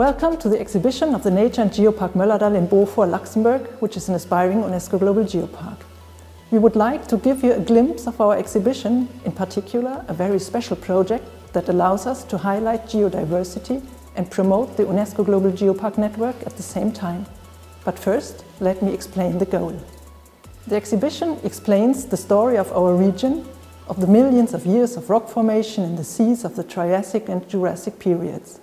Welcome to the exhibition of the Nature and Geopark Mëllerdall in Beaufort, Luxembourg, which is an aspiring UNESCO Global Geopark. We would like to give you a glimpse of our exhibition, in particular a very special project that allows us to highlight geodiversity and promote the UNESCO Global Geopark network at the same time. But first, let me explain the goal. The exhibition explains the story of our region, of the millions of years of rock formation in the seas of the Triassic and Jurassic periods.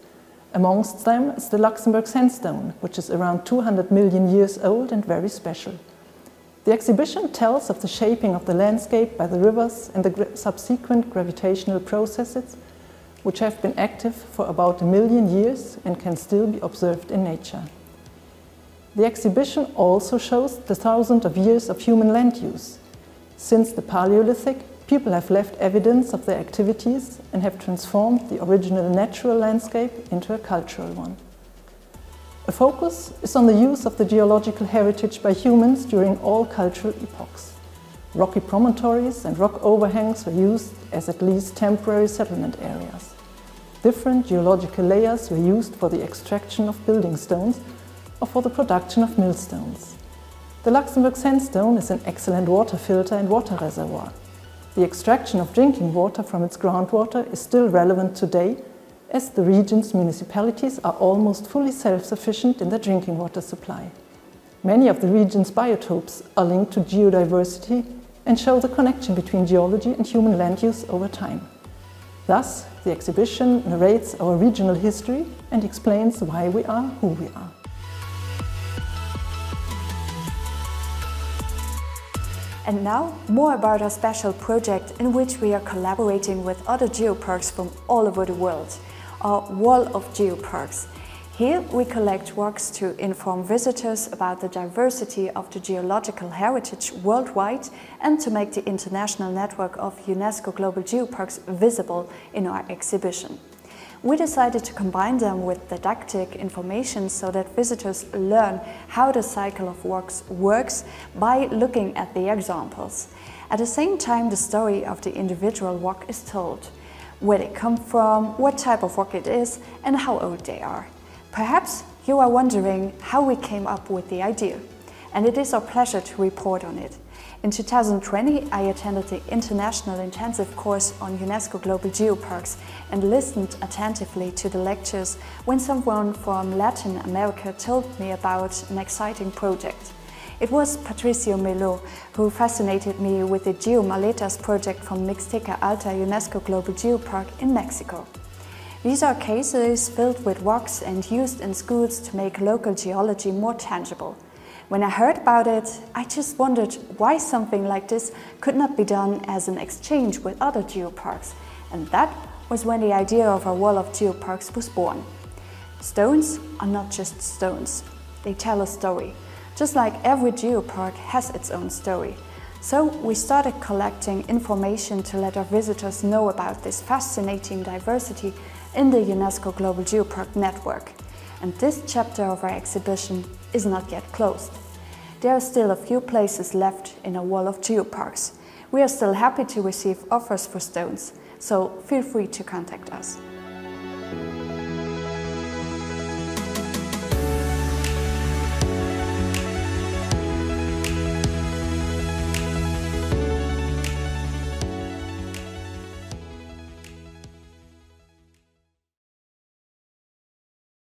Amongst them is the Luxembourg sandstone, which is around 200 million years old and very special. The exhibition tells of the shaping of the landscape by the rivers and the subsequent gravitational processes, which have been active for about 1 million years and can still be observed in nature. The exhibition also shows the thousands of years of human land use. Since the Paleolithic, people have left evidence of their activities and have transformed the original natural landscape into a cultural one. A focus is on the use of the geological heritage by humans during all cultural epochs. Rocky promontories and rock overhangs were used as at least temporary settlement areas. Different geological layers were used for the extraction of building stones or for the production of millstones. The Luxembourg sandstone is an excellent water filter and water reservoir. The extraction of drinking water from its groundwater is still relevant today, as the region's municipalities are almost fully self-sufficient in their drinking water supply. Many of the region's biotopes are linked to geodiversity and show the connection between geology and human land use over time. Thus, the exhibition narrates our regional history and explains why we are who we are. And now, more about our special project in which we are collaborating with other geoparks from all over the world, our Wall of Geoparks. Here we collect rocks to inform visitors about the diversity of the geological heritage worldwide and to make the international network of UNESCO Global Geoparks visible in our exhibition. We decided to combine them with didactic information so that visitors learn how the cycle of rocks works by looking at the examples. At the same time, the story of the individual rock is told, where they come from, what type of rock it is, and how old they are. Perhaps you are wondering how we came up with the idea, and it is our pleasure to report on it. In 2020, I attended the International Intensive Course on UNESCO Global Geoparks and listened attentively to the lectures when someone from Latin America told me about an exciting project. It was Patricio Melo who fascinated me with the Geo Maletas project from Mixteca Alta UNESCO Global Geopark in Mexico. These are cases filled with rocks and used in schools to make local geology more tangible. When I heard about it, I just wondered why something like this could not be done as an exchange with other geoparks. And that was when the idea of our Wall of Geoparks was born. Stones are not just stones. They tell a story, just like every geopark has its own story. So we started collecting information to let our visitors know about this fascinating diversity in the UNESCO Global Geopark network. And this chapter of our exhibition is not yet closed. There are still a few places left in our Wall of Geoparks. We are still happy to receive offers for stones, so feel free to contact us.